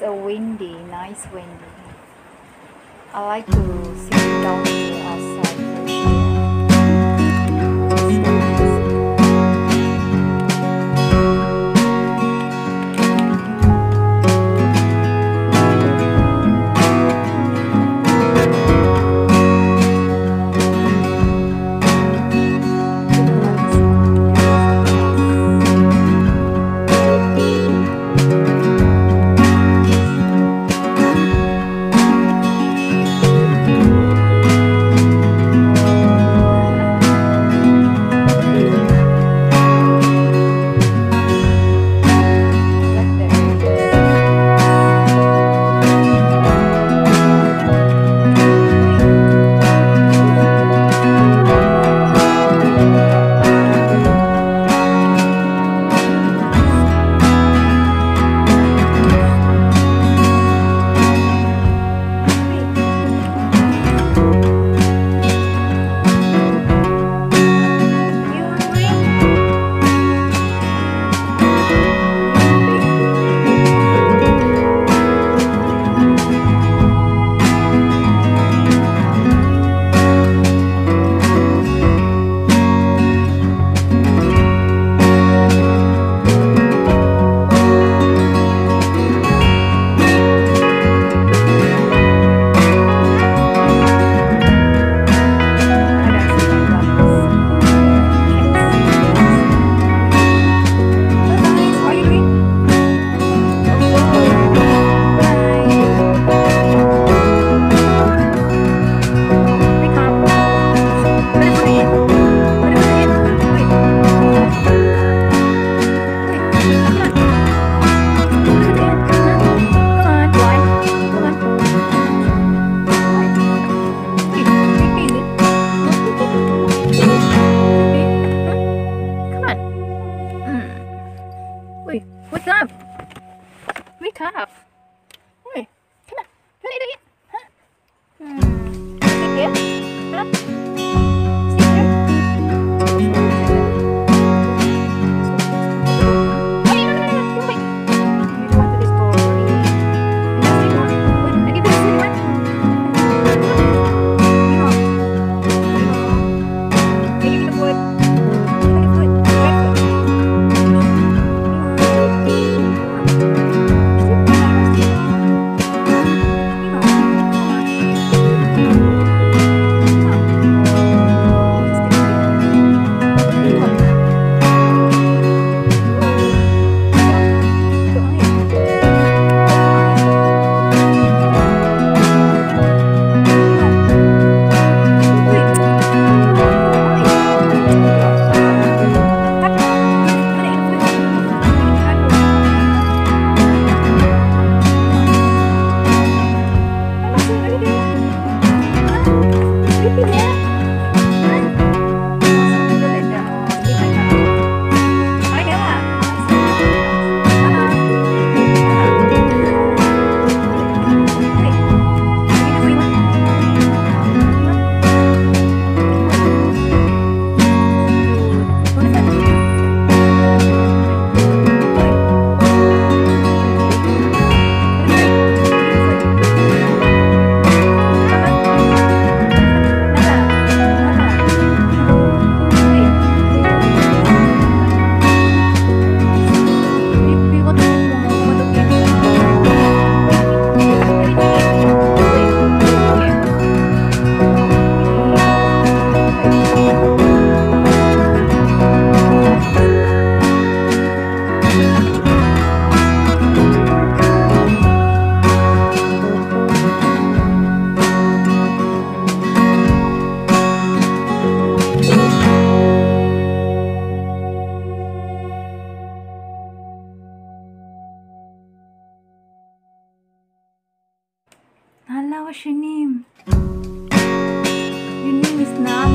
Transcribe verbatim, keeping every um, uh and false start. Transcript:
It's a windy, nice windy. I like to sit down here outside. Nala, what's your name? Your name is Nala.